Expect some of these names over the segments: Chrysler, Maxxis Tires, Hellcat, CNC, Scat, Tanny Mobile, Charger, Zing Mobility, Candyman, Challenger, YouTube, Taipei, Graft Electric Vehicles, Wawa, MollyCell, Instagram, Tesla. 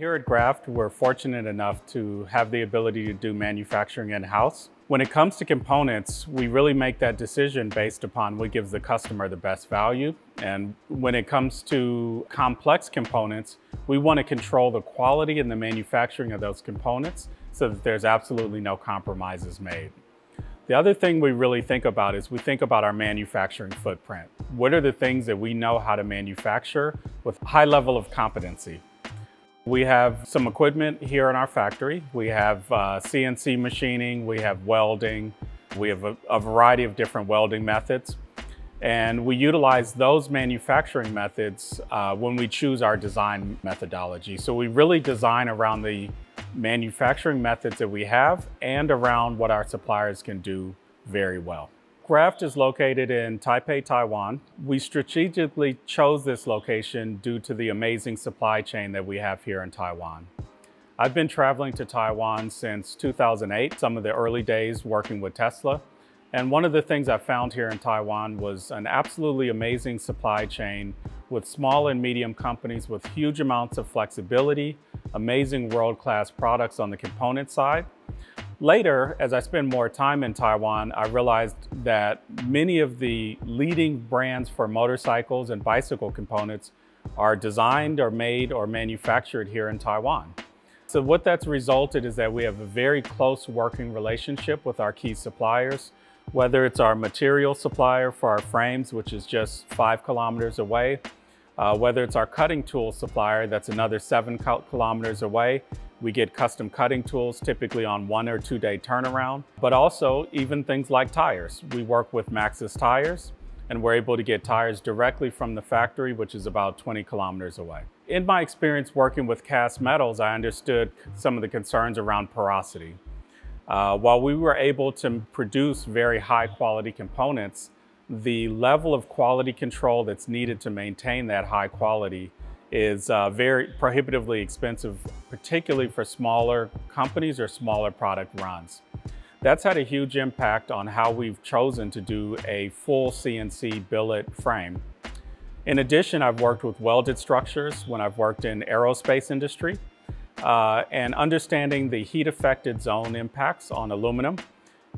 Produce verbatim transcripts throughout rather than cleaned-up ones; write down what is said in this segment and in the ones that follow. Here at Graft, we're fortunate enough to have the ability to do manufacturing in-house. When it comes to components, we really make that decision based upon what gives the customer the best value. And when it comes to complex components, we want to control the quality and the manufacturing of those components so that there's absolutely no compromises made. The other thing we really think about is we think about our manufacturing footprint. What are the things that we know how to manufacture with high level of competency? We have some equipment here in our factory. We have uh, C N C machining, we have welding, we have a, a variety of different welding methods. And we utilize those manufacturing methods uh, when we choose our design methodology. So we really design around the manufacturing methods that we have and around what our suppliers can do very well. Graft is located in Taipei, Taiwan. We strategically chose this location due to the amazing supply chain that we have here in Taiwan. I've been traveling to Taiwan since two thousand eight, some of the early days working with Tesla. And one of the things I found here in Taiwan was an absolutely amazing supply chain with small and medium companies with huge amounts of flexibility, amazing world-class products on the component side. Later, as I spend more time in Taiwan, I realized that many of the leading brands for motorcycles and bicycle components are designed or made or manufactured here in Taiwan. So what that's resulted is that we have a very close working relationship with our key suppliers, whether it's our material supplier for our frames, which is just five kilometers away, uh, whether it's our cutting tool supplier, that's another seven kilometers away. We get custom cutting tools typically on one or two day turnaround, but also even things like tires. We work with Maxxis Tires and we're able to get tires directly from the factory, which is about twenty kilometers away. In my experience working with cast metals, I understood some of the concerns around porosity. Uh, while we were able to produce very high quality components, the level of quality control that's needed to maintain that high quality is uh, very prohibitively expensive, particularly for smaller companies or smaller product runs. That's had a huge impact on how we've chosen to do a full C N C billet frame. In addition, I've worked with welded structures when I've worked in aerospace industry, uh, and understanding the heat-affected zone impacts on aluminum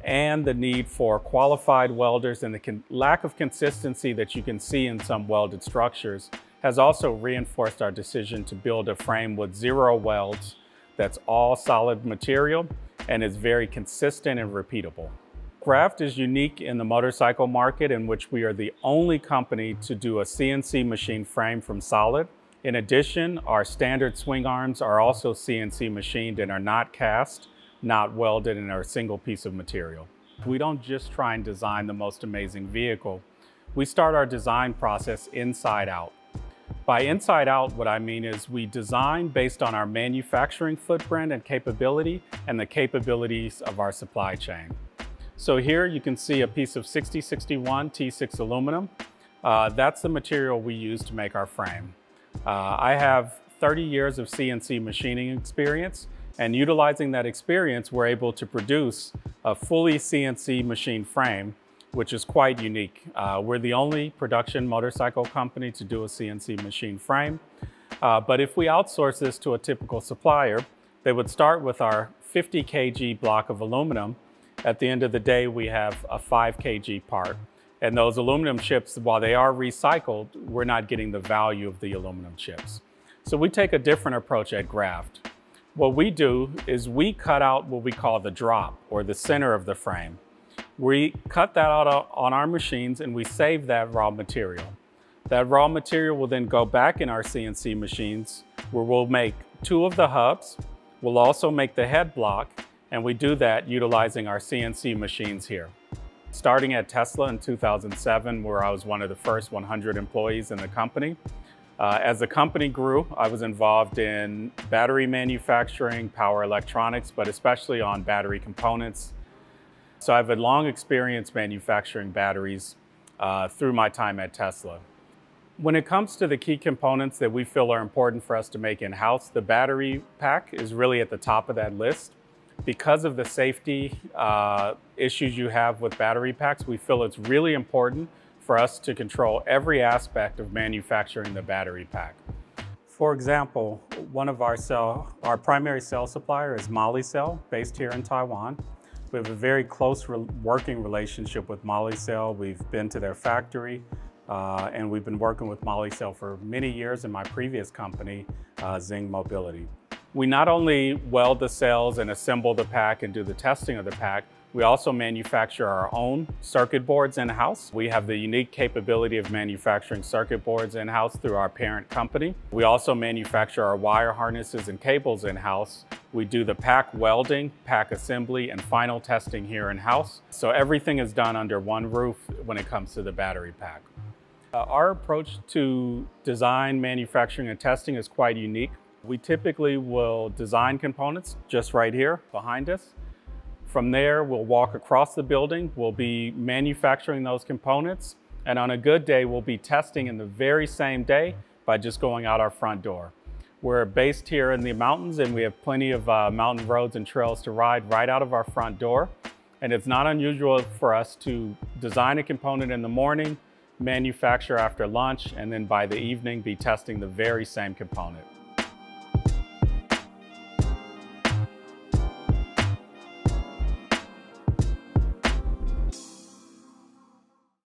and the need for qualified welders and the lack of consistency that you can see in some welded structures has also reinforced our decision to build a frame with zero welds that's all solid material and is very consistent and repeatable. Graft is unique in the motorcycle market in which we are the only company to do a C N C machine frame from solid. In addition, our standard swing arms are also C N C machined and are not cast, not welded, and are a single piece of material. We don't just try and design the most amazing vehicle. We start our design process inside out. By inside out, what I mean is we design based on our manufacturing footprint and capability and the capabilities of our supply chain. So here you can see a piece of sixty sixty-one T six aluminum. Uh, that's the material we use to make our frame. Uh, I have thirty years of C N C machining experience, and utilizing that experience, we're able to produce a fully C N C machined frame, which is quite unique. Uh, we're the only production motorcycle company to do a C N C machine frame. Uh, but if we outsource this to a typical supplier, they would start with our fifty kilogram block of aluminum. At the end of the day, we have a five kilogram part. And those aluminum chips, while they are recycled, we're not getting the value of the aluminum chips. So we take a different approach at Graft. What we do is we cut out what we call the drop, or the center of the frame. We cut that out on our machines and we save that raw material. That raw material will then go back in our C N C machines where we'll make two of the hubs. We'll also make the head block, and we do that utilizing our C N C machines here. Starting at Tesla in two thousand seven, where I was one of the first one hundred employees in the company. Uh, as the company grew, I was involved in battery manufacturing, power electronics, but especially on battery components. So I have a long experience manufacturing batteries uh, through my time at Tesla. When it comes to the key components that we feel are important for us to make in-house, the battery pack is really at the top of that list. Because of the safety uh, issues you have with battery packs, we feel it's really important for us to control every aspect of manufacturing the battery pack. For example, one of our cell, our primary cell supplier is MollyCell, based here in Taiwan. We have a very close re working relationship with MollyCell. We've been to their factory, uh, and we've been working with MollyCell for many years in my previous company, uh, Zing Mobility. We not only weld the cells and assemble the pack and do the testing of the pack, we also manufacture our own circuit boards in-house. We have the unique capability of manufacturing circuit boards in-house through our parent company. We also manufacture our wire harnesses and cables in-house. We do the pack welding, pack assembly, and final testing here in-house. So everything is done under one roof when it comes to the battery pack. Uh, our approach to design, manufacturing, and testing is quite unique. We typically will design components just right here behind us. From there, we'll walk across the building. We'll be manufacturing those components. And on a good day, we'll be testing in the very same day by just going out our front door. We're based here in the mountains, and we have plenty of uh, mountain roads and trails to ride right out of our front door. And it's not unusual for us to design a component in the morning, manufacture after lunch, and then by the evening be testing the very same component.